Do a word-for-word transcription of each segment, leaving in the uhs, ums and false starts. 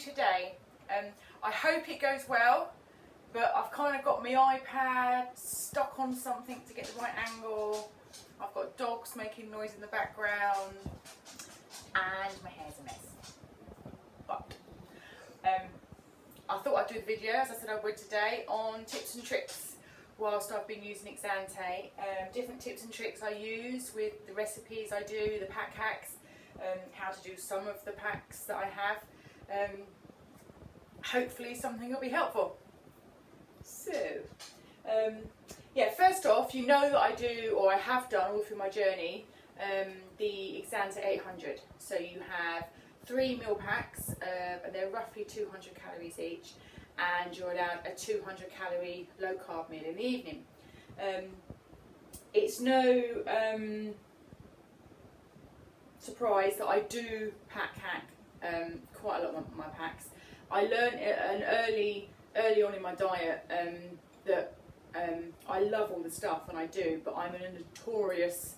today. Um, I hope it goes well, but I've kind of got my iPad stuck on something to get the right angle. I've got dogs making noise in the background, and my hair's a mess. But um, I thought I'd do the video, as I said I would today, on tips and tricks whilst I've been using Exante. Um, different tips and tricks I use with the recipes I do, the pack hacks, um, how to do some of the packs that I have. Um, hopefully something will be helpful. So, um, yeah, first off, you know that I do, or I have done all through my journey, um, the Exante eight hundred. So you have three meal packs, uh, and they're roughly two hundred calories each, and you're allowed a two hundred calorie low carb meal in the evening. Um, it's no um, surprise that I do pack hack um, quite a lot of my packs. I learned an early, early on in my diet um, that um, I love all the stuff, and I do, but I'm a notorious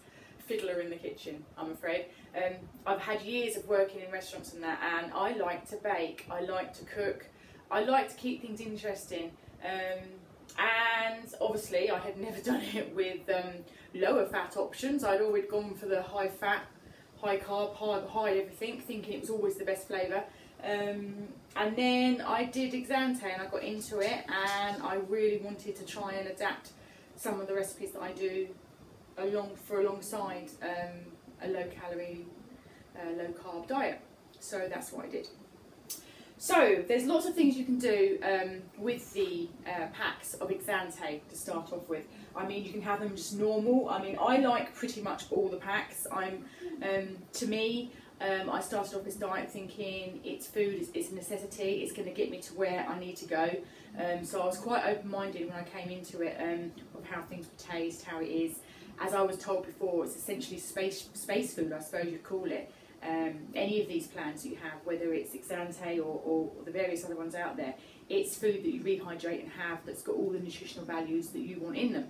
fiddler in the kitchen, I'm afraid. Um, I've had years of working in restaurants and that, and I like to bake, I like to cook, I like to keep things interesting. Um, and obviously I had never done it with um, lower fat options. I'd always gone for the high fat, high carb, high, high everything, thinking it was always the best flavour. Um, and then I did Exante and I got into it, and I really wanted to try and adapt some of the recipes that I do along for alongside um, a low calorie, uh, low carb diet. So that's what I did. So there's lots of things you can do um, with the uh, packs of Exante to start off with. I mean, you can have them just normal. I mean, I like pretty much all the packs. I'm um, to me. Um, I started off this diet thinking it's food, it's, it's a necessity, it's going to get me to where I need to go. Um, so I was quite open-minded when I came into it um, of how things would taste, how it is. As I was told before, it's essentially space, space food, I suppose you'd call it. Um, any of these plans you have, whether it's Exante or, or the various other ones out there, it's food that you rehydrate and have that's got all the nutritional values that you want in them.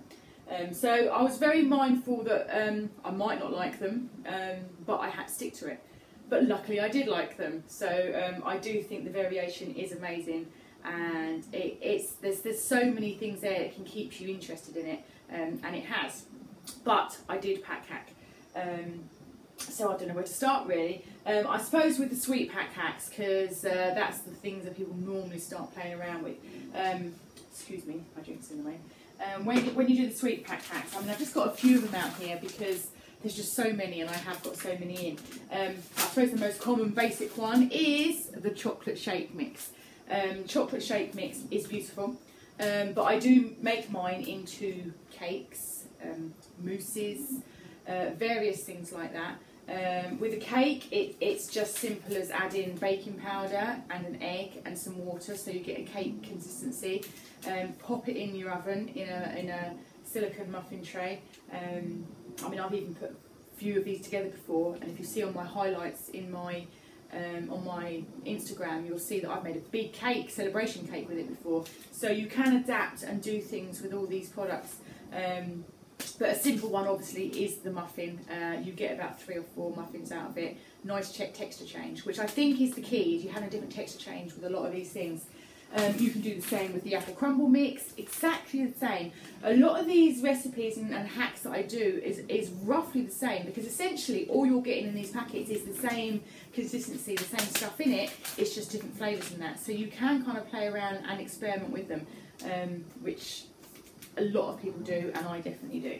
Um, so I was very mindful that um, I might not like them, um, but I had to stick to it. But luckily I did like them, so um, I do think the variation is amazing, and it, it's there's, there's so many things there that can keep you interested in it, um, and it has. But I did pack hack, um, so I don't know where to start really. Um, I suppose with the sweet pack hacks, because uh, that's the things that people normally start playing around with. Um, excuse me, my drink's in the way. Um, when, when you do the sweet pack hacks, I mean I've just got a few of them out here because there's just so many, and I have got so many in. Um, I suppose the most common basic one is the chocolate shake mix. Um, chocolate shake mix is beautiful, um, but I do make mine into cakes, um, mousses, uh, various things like that. Um, with a cake, it, it's just simple as adding baking powder and an egg and some water, so you get a cake consistency. Um, pop it in your oven in a, in a silicone muffin tray. Um, I mean, I've even put a few of these together before, and if you see on my highlights in my um, on my Instagram, you'll see that I've made a big cake, celebration cake with it before. So you can adapt and do things with all these products. Um, but a simple one, obviously, is the muffin. Uh, you get about three or four muffins out of it. Nice check texture change, which I think is the key. If you have a different texture change with a lot of these things. Um, you can do the same with the apple crumble mix, exactly the same. A lot of these recipes and, and hacks that I do is, is roughly the same, because essentially all you're getting in these packets is the same consistency, the same stuff in it, it's just different flavours and that. So you can kind of play around and experiment with them, um, which a lot of people do, and I definitely do.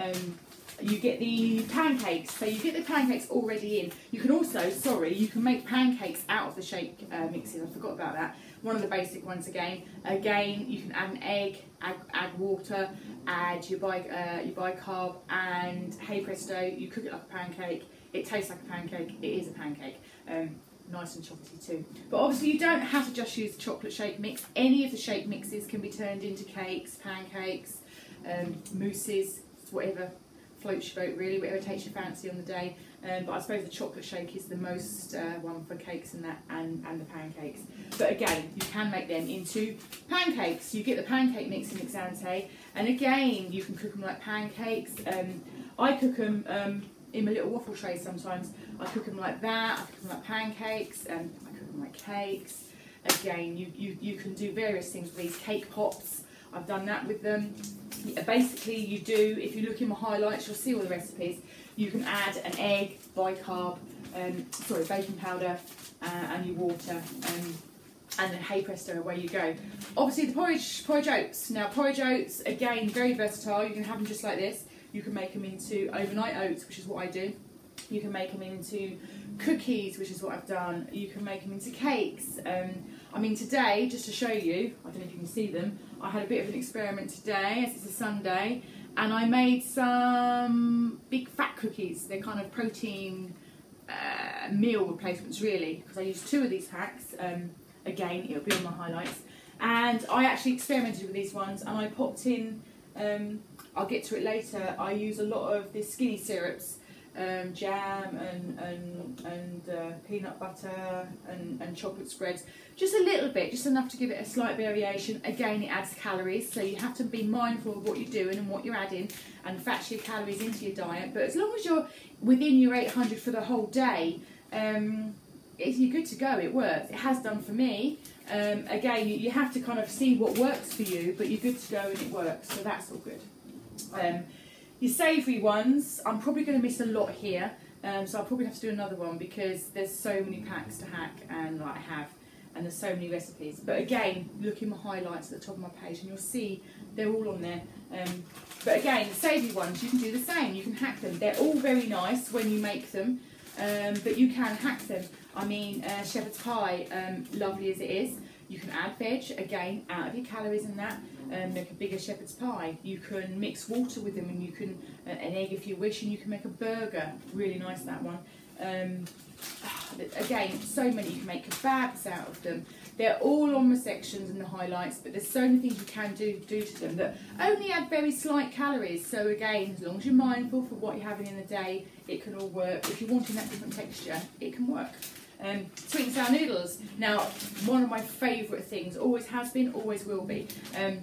Um, you get the pancakes, so you get the pancakes already in. You can also, sorry, you can make pancakes out of the shake uh, mixes, I forgot about that. One of the basic ones again. Again, you can add an egg, add, add water, add your, bi uh, your bicarb, and hey presto, you cook it like a pancake. It tastes like a pancake, it is a pancake. Um, nice and chocolatey too. But obviously you don't have to just use the chocolate shake mix. Any of the shake mixes can be turned into cakes, pancakes, um, mousses, whatever floats your boat really, whatever takes your fancy on the day. Um, but I suppose the chocolate shake is the most uh, one for cakes and that, and, and the pancakes. But again, you can make them into pancakes. You get the pancake mix in Exante, and again, you can cook them like pancakes. Um, I cook them um, in my little waffle tray sometimes. I cook them like that, I cook them like pancakes, um, I cook them like cakes. again, you, you, you can do various things with these cake pops. I've done that with them. Basically, you do, if you look in my highlights, you'll see all the recipes. You can add an egg, bicarb, um, sorry, baking powder, uh, and your water, um, and then hay presto, away you go. Obviously, the porridge, porridge oats. Now, porridge oats, again, very versatile. You can have them just like this. You can make them into overnight oats, which is what I do. You can make them into cookies, which is what I've done. You can make them into cakes. Um, I mean, today, just to show you, I don't know if you can see them, I had a bit of an experiment today, as it's a Sunday, and I made some big fat cookies. They're kind of protein uh, meal replacements, really, because I used two of these hacks. Um, again, it'll be on my highlights. And I actually experimented with these ones, and I popped in, um, I'll get to it later, I use a lot of this Skinny Syrups. Um, jam and, and, and uh, peanut butter and, and chocolate spreads, just a little bit, just enough to give it a slight variation. Again, it adds calories, so you have to be mindful of what you're doing and what you're adding and factor your calories into your diet, but as long as you're within your eight hundred for the whole day, um, if you're good to go, it works. It has done for me. Um, again, you, you have to kind of see what works for you, but you're good to go and it works, so that's all good. Um, Your savoury ones, I'm probably going to miss a lot here, um, so I'll probably have to do another one because there's so many packs to hack and like I have, and there's so many recipes. But again, look in my highlights at the top of my page and you'll see they're all on there. Um, but again, the savoury ones, you can do the same, you can hack them. They're all very nice when you make them, um, but you can hack them. I mean, uh, shepherd's pie, um, lovely as it is. You can add veg, again, out of your calories and that, and make a bigger shepherd's pie. You can mix water with them, and you can, uh, an egg if you wish, and you can make a burger. Really nice, that one. Um, again, so many. You can make kebabs out of them. They're all on the sections and the highlights, but there's so many things you can do, do to them that only add very slight calories. So again, as long as you're mindful for what you're having in the day, it can all work. If you're wanting that different texture, it can work. Um, sweet and sour noodles. Now, one of my favourite things, always has been, always will be. Um,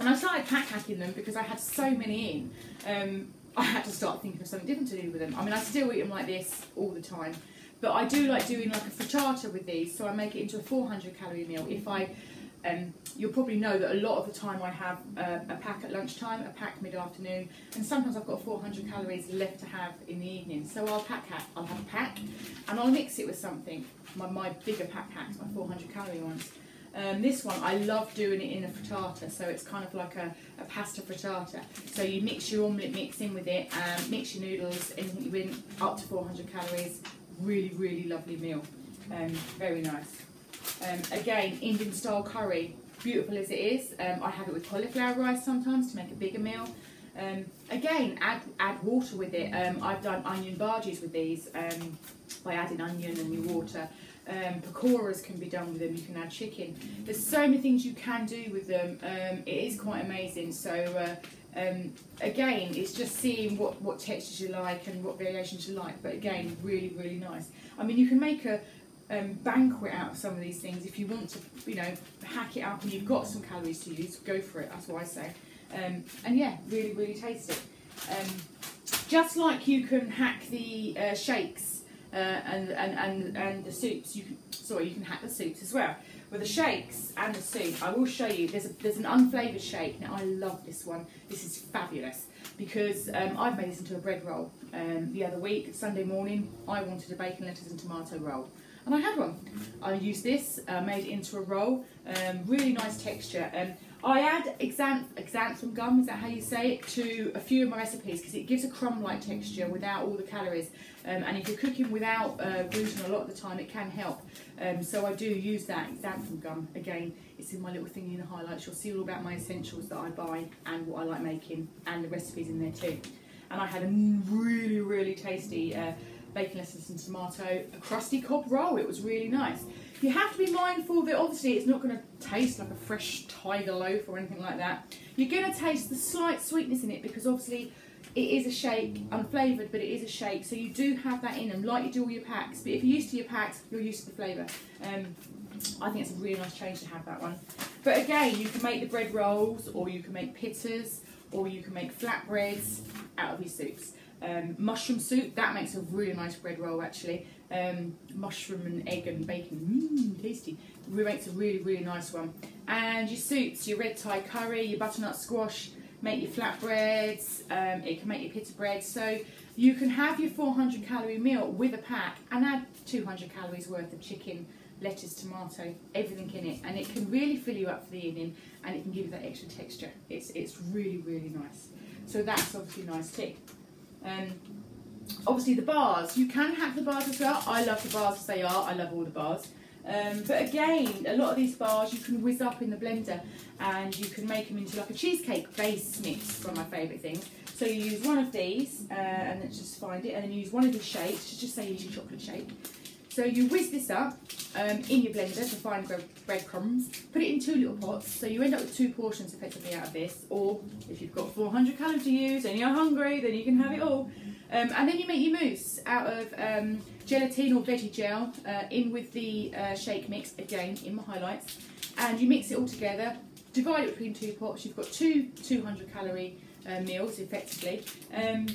and I started pack hacking them because I had so many in. Um, I had to start thinking of something different to do with them. I mean, I still eat them like this all the time. But I do like doing like a frittata with these, so I make it into a four hundred calorie meal. If I, um, you'll probably know that a lot of the time I have uh, a pack at lunchtime, a pack mid-afternoon, and sometimes I've got four hundred calories left to have in the evening. So I'll pack hack, I'll have a pack, and I'll mix it with something. My, my bigger pack hacks, my four hundred calorie ones. Um, this one, I love doing it in a frittata, so it's kind of like a, a pasta frittata. So you mix your omelette mix in with it, um, mix your noodles, anything you win, up to four hundred calories. Really, really lovely meal. Um, very nice. Um, again, Indian style curry, beautiful as it is. Um, I have it with cauliflower rice sometimes to make a bigger meal. Um, again, add add water with it. Um, I've done onion bhajis with these um, by adding onion and your water. Um, pakoras can be done with them. You can add chicken. There's so many things you can do with them. Um, it is quite amazing. So. Uh, Um, again, it's just seeing what, what textures you like and what variations you like, but again, really, really nice. I mean, you can make a um, banquet out of some of these things. If you want to, you know, hack it up and you've got some calories to use, go for it, that's what I say. Um, and yeah, really, really tasty. Um, just like you can hack the uh, shakes uh, and, and, and, and the soups, you can, sorry, you can hack the soups as well. With the shakes and the soup, I will show you, there's, a, there's an unflavoured shake. Now, I love this one. This is fabulous because um, I've made this into a bread roll um, the other week. Sunday morning, I wanted a bacon, lettuce and tomato roll. And I had one. I used this, uh, made it into a roll. Um, really nice texture. Um, I add xanthan gum, is that how you say it, to a few of my recipes because it gives a crumb-like texture without all the calories. Um, and if you're cooking without uh, gluten a lot of the time, it can help. Um, so I do use that xanthan gum. Again, it's in my little thingy in the highlights. You'll see all about my essentials that I buy and what I like making and the recipes in there too. And I had a really, really tasty uh, bacon, lettuce and tomato, a crusty cob roll. It was really nice. You have to be mindful that obviously it's not going to taste like a fresh tiger loaf or anything like that. You're going to taste the slight sweetness in it because obviously it is a shake, unflavoured, but it is a shake. So you do have that in them, like you do all your packs. But if you're used to your packs, you're used to the flavour. Um, I think it's a really nice change to have that one. But again, you can make the bread rolls, or you can make pittas, or you can make flatbreads out of your soups. um, mushroom soup. That makes a really nice bread roll actually. Um, mushroom and egg and bacon, mmm, tasty. It makes a really, really nice one. And your soups, your red Thai curry, your butternut squash, make your flatbreads, um, it can make your pita bread. So you can have your four hundred calorie meal with a pack and add two hundred calories worth of chicken, lettuce, tomato, everything in it, and it can really fill you up for the evening, and it can give you that extra texture. It's, it's really, really nice. So that's obviously nice too. Um, obviously the bars, you can hack the bars as well. I love the bars as they are, I love all the bars. Um, but again, a lot of these bars you can whiz up in the blender and you can make them into like a cheesecake base mix, one of my favourite things. So you use one of these, uh, and let's just find it, and then you use one of these shapes, just, just say use your chocolate shape. So you whiz this up um, in your blender to find breadcrumbs, put it in two little pots, so you end up with two portions effectively out of this, or if you've got four hundred calories to use and you're hungry, then you can have it all. Um, and then you make your mousse out of um, gelatine or veggie gel, uh, in with the uh, shake mix, again in my highlights, and you mix it all together, divide it between two pots, you've got two two hundred calorie uh, meals effectively. Um,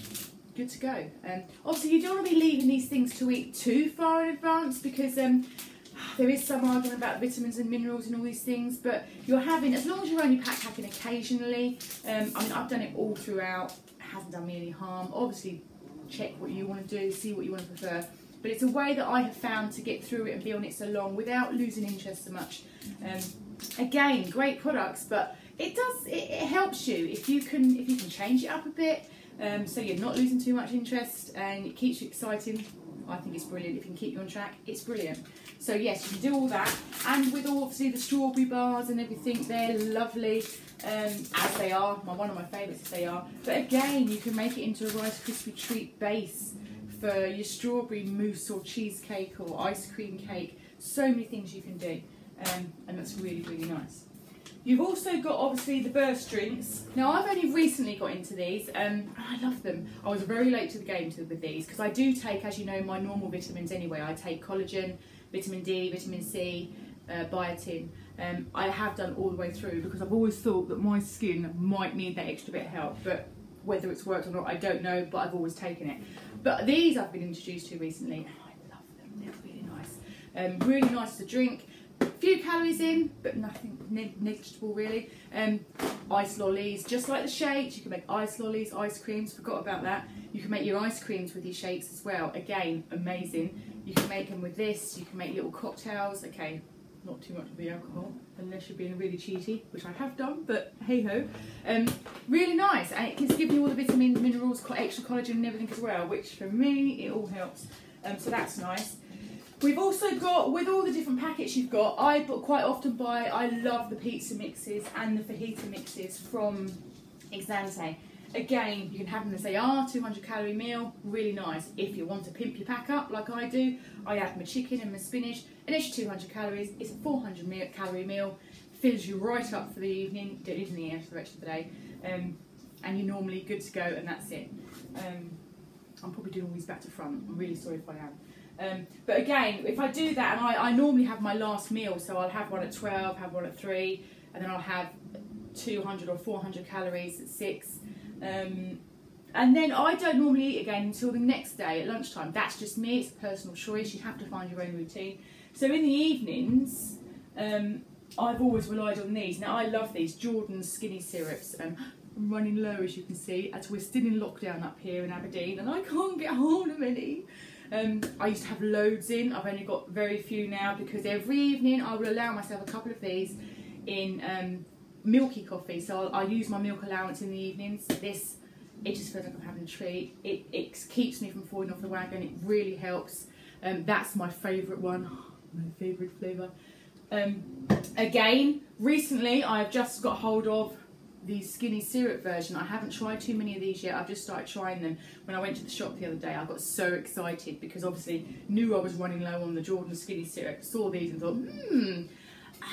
Good to go. Um, obviously, you don't want to be leaving these things to eat too far in advance, because um, there is some argument about vitamins and minerals and all these things, but you're having, as long as you're only pack hacking occasionally, um, I mean, I've done it all throughout, hasn't done me any harm. Obviously, check what you want to do, see what you want to prefer, but it's a way that I have found to get through it and be on it so long without losing interest so much. Um, again, great products, but it does, it, it helps you if you can, if you can change it up a bit. Um, so you're not losing too much interest, and it keeps you exciting. I think it's brilliant. If you can keep you on track, it's brilliant. So yes, you can do all that, and with obviously the strawberry bars and everything, they're lovely um, as they are. My, one of my favourites as they are. But again, you can make it into a Rice Krispie Treat base for your strawberry mousse or cheesecake or ice cream cake. So many things you can do, um, and that's really, really nice. You've also got obviously the burst drinks. Now I've only recently got into these, um, and I love them. I was very late to the game with these, because I do take, as you know, my normal vitamins anyway. I take collagen, vitamin D, vitamin C, uh, biotin. Um, I have done all the way through, because I've always thought that my skin might need that extra bit of help, but whether it's worked or not, I don't know, but I've always taken it. But these I've been introduced to recently, and I love them, they're really nice. Um, really nice to drink. Few calories in, but nothing negligible really. Um, ice lollies, just like the shakes, you can make ice lollies, ice creams, forgot about that. You can make your ice creams with your shakes as well. Again, amazing. You can make them with this, you can make little cocktails. Okay, not too much of the alcohol, unless you're being really cheaty, which I have done, but hey ho. Um, really nice, and it's giving you all the vitamins, minerals, extra collagen and everything as well, which for me, it all helps. Um, so that's nice. We've also got, with all the different packets you've got, I quite often buy, I love the pizza mixes and the fajita mixes from Exante. Again, you can have them as they are, two hundred calorie meal, really nice. If you want to pimp your pack up like I do, I add my chicken and my spinach, an extra two hundred calories, it's a four hundred calorie meal, fills you right up for the evening, don't need any air for the rest of the day, um, and you're normally good to go, and that's it. Um, I'm probably doing all these back to front, I'm really sorry if I am. Um, but again, if I do that, and I, I normally have my last meal, so I'll have one at twelve, have one at three, and then I'll have two hundred or four hundred calories at six. Um, and then I don't normally eat again until the next day at lunchtime. That's just me, it's a personal choice, you have to find your own routine. So in the evenings, um, I've always relied on these. Now I love these, Jordan's Skinny Syrups. Um, I'm running low, as you can see, as we're still in lockdown up here in Aberdeen, and I can't get hold of any. Um, I used to have loads in, I've only got very few now, because every evening I will allow myself a couple of these in um, milky coffee, so I'll, I'll use my milk allowance in the evenings. This, it just feels like I'm having a treat, it, it keeps me from falling off the wagon, it really helps. Um, that's my favourite one, my favourite flavour. Um, again, recently I've just got hold of the skinny syrup version. I haven't tried too many of these yet, I've just started trying them. When I went to the shop the other day, I got so excited, because obviously knew I was running low on the Jordan's Skinny Syrup, saw these and thought, hmm,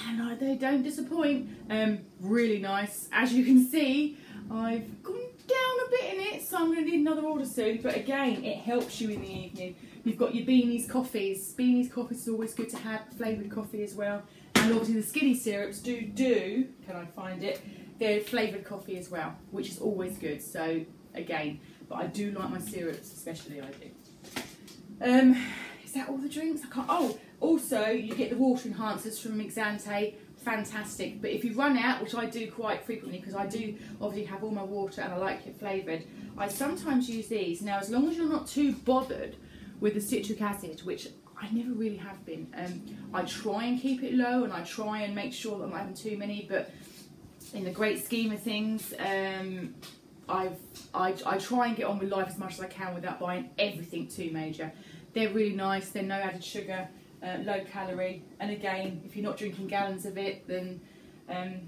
and they don't disappoint. Um, really nice. As you can see, I've gone down a bit in it, so I'm gonna need another order soon, but again, it helps you in the evening. You've got your Beanies coffees. Beanies coffees is always good to have, flavoured coffee as well. And obviously the skinny syrups do do, can I find it? They're flavoured coffee as well, which is always good. So again, but I do like my syrups, especially, I do. Um, is that all the drinks? I can't, oh, also you get the water enhancers from Exante, fantastic. But if you run out, which I do quite frequently because I do obviously have all my water and I like it flavoured, I sometimes use these. Now, as long as you're not too bothered with the citric acid, which I never really have been, um, I try and keep it low and I try and make sure that I'm not having too many, but in the great scheme of things, um, I've, I, I try and get on with life as much as I can without buying everything too major. They're really nice, they're no added sugar, uh, low calorie, and again, if you're not drinking gallons of it, then um,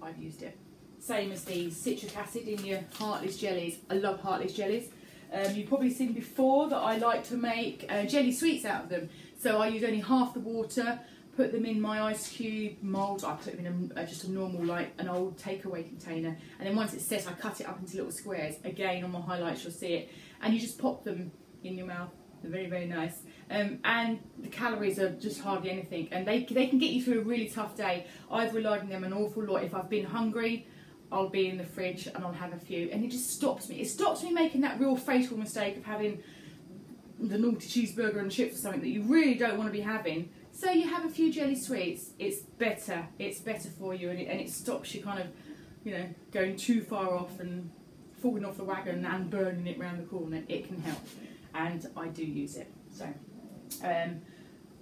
I've used it. Same as these, citric acid in your Heartless jellies. I love Heartless jellies. Um, you've probably seen before that I like to make uh, jelly sweets out of them. So I use only half the water, put them in my ice cube mould. I put them in a, uh, just a normal, like an old takeaway container. And then once it's set, I cut it up into little squares. Again, on my highlights, you'll see it. And you just pop them in your mouth. They're very, very nice. Um, and the calories are just hardly anything. And they, they can get you through a really tough day. I've relied on them an awful lot. If I've been hungry, I'll be in the fridge and I'll have a few, and it just stops me. It stops me making that real fatal mistake of having the naughty cheeseburger and chips or something that you really don't want to be having. So you have a few jelly sweets. It's better. It's better for you, and it, and it stops you kind of, you know, going too far off and falling off the wagon and burning it round the corner. It can help, and I do use it. So, um,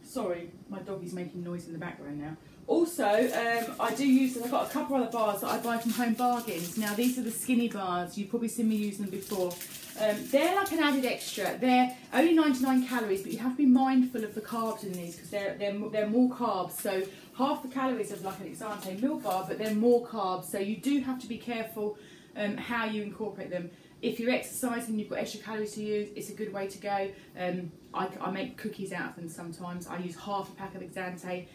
sorry, my dog is making noise in the background now. Also, um, I do use them. I've got a couple other bars that I buy from Home Bargains. Now, these are the skinny bars. You've probably seen me use them before. Um, they're like an added extra. They're only ninety-nine calories, but you have to be mindful of the carbs in these because they're, they're, they're more carbs. So half the calories of like an Exante milk bar, but they're more carbs. So you do have to be careful um, how you incorporate them. If you're exercising, you've got extra calories to use, it's a good way to go. Um, I, I make cookies out of them sometimes. I use half a pack of Exante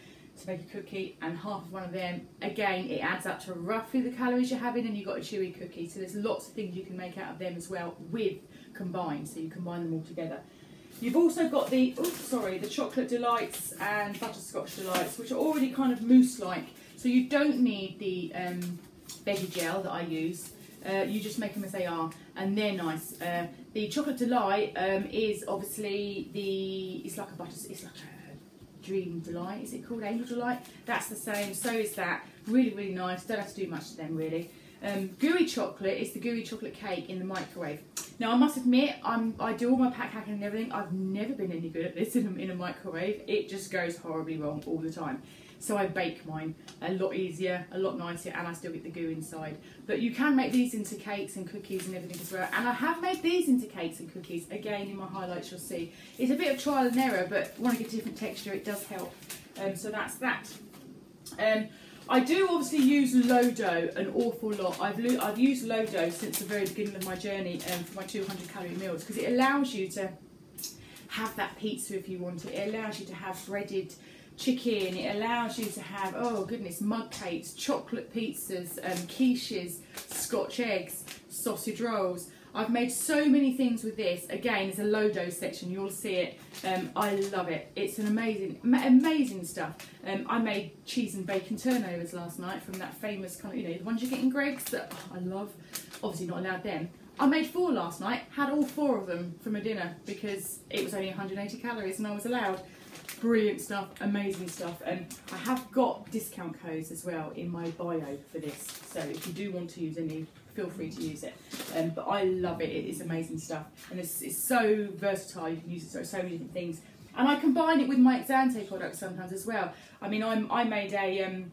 to make a cookie and half of one of them. Again, it adds up to roughly the calories you're having, and you've got a chewy cookie. So there's lots of things you can make out of them as well, with combined, so you combine them all together. You've also got the, oh sorry, the Chocolate Delights and Butterscotch Delights, which are already kind of mousse-like. So you don't need the um, veggie gel that I use. Uh, you just make them as they are, and they're nice. Uh, the Chocolate Delight um, is obviously the, it's like a butter, it's like a Dream Delight, is it called? Angel Delight? That's the same, so is that. Really, really nice. Don't have to do much to them, really. Um, gooey chocolate is the gooey chocolate cake in the microwave. Now, I must admit, I'm, I do all my pack hacking and everything. I've never been any good at this in a, in a microwave. It just goes horribly wrong all the time. So I bake mine a lot easier, a lot nicer, and I still get the goo inside. But you can make these into cakes and cookies and everything as well. And I have made these into cakes and cookies. Again, in my highlights, you'll see. It's a bit of trial and error, but want to get a different texture, it does help. Um, so that's that. Um, I do obviously use LoDough an awful lot. I've, I've used LoDough since the very beginning of my journey um, for my two hundred calorie meals, because it allows you to have that pizza if you want it. It allows you to have breaded chicken, it allows you to have, oh goodness, mug cakes, chocolate pizzas, um, quiches, Scotch eggs, sausage rolls. I've made so many things with this. Again, it's a LoDough section, you'll see it. Um, I love it. It's an amazing, amazing stuff. Um, I made cheese and bacon turnovers last night from that famous kind of, you know, the ones you get in Greg's that oh, I love. Obviously not allowed them. I made four last night, had all four of them for my dinner because it was only one hundred eighty calories and I was allowed. Brilliant stuff, amazing stuff, and I have got discount codes as well in my bio for this, so if you do want to use any, feel free to use it. Um, but I love it, it is amazing stuff, and it's, it's so versatile, you can use it for so many different things. And I combine it with my Exante products sometimes as well. I mean, I'm, I made a um,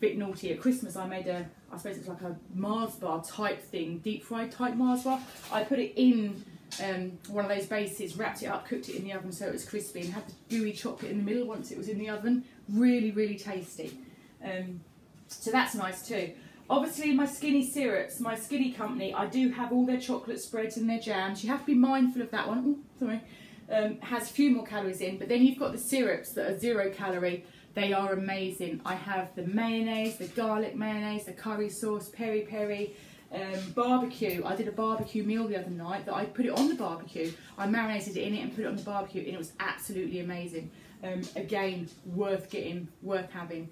bit naughty at Christmas, I made a, I suppose it's like a Mars bar type thing, deep fried type Mars bar. I put it in Um, one of those bases, wrapped it up, cooked it in the oven so it was crispy, and had the gooey chocolate in the middle once it was in the oven. Really, really tasty. Um, so that's nice too. Obviously my skinny syrups, my skinny company, I do have all their chocolate spreads and their jams. You have to be mindful of that one. Ooh, sorry. Um, has a few more calories in, but then you've got the syrups that are zero calorie. They are amazing. I have the mayonnaise, the garlic mayonnaise, the curry sauce, peri-peri. Um, barbecue. I did a barbecue meal the other night that I put it on the barbecue. I marinated it in it and put it on the barbecue, and it was absolutely amazing. Um, again, worth getting, worth having.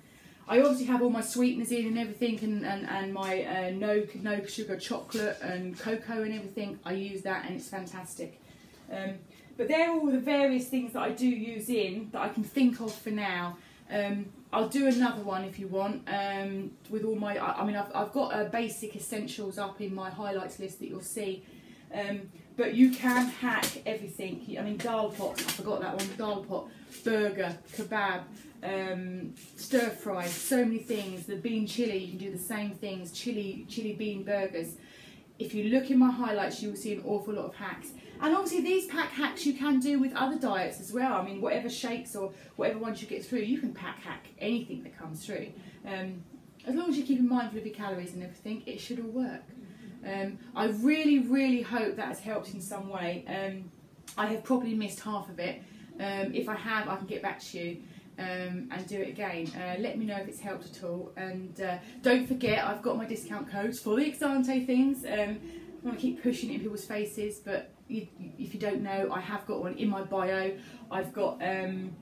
I obviously have all my sweeteners in and everything, and, and, and my uh, no, no sugar chocolate and cocoa and everything. I use that and it's fantastic. Um, but they're all the various things that I do use in that I can think of for now. Um, I'll do another one if you want, um, with all my, I, I mean, I've, I've got uh, basic essentials up in my highlights list that you'll see. Um, but you can hack everything. I mean, dal pot, I forgot that one, dal pot, burger, kebab, um, stir fry, so many things. The bean chilli, you can do the same things, chilli, chilli bean burgers. If you look in my highlights, you will see an awful lot of hacks. And obviously these pack hacks you can do with other diets as well. I mean, whatever shakes or whatever ones you get through, you can pack hack anything that comes through. Um, as long as you're keeping mindful of your calories and everything, it should all work. Um, I really, really hope that has helped in some way. Um, I have probably missed half of it. Um, if I have, I can get back to you um, and do it again. Uh, let me know if it's helped at all. And uh, don't forget, I've got my discount codes for the Exante things. Um, I want to keep pushing it in people's faces, but you, if you don't know, I have got one in my bio. I've got um,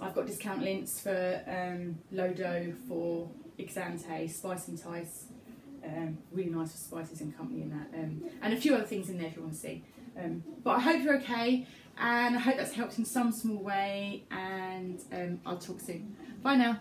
I've got discount links for um, LoDough, for Exante, Spice Entice. Um, really nice for Spices and Company in that, um, and a few other things in there if you want to see. Um, but I hope you're okay, and I hope that's helped in some small way, and um, I'll talk soon. Bye now.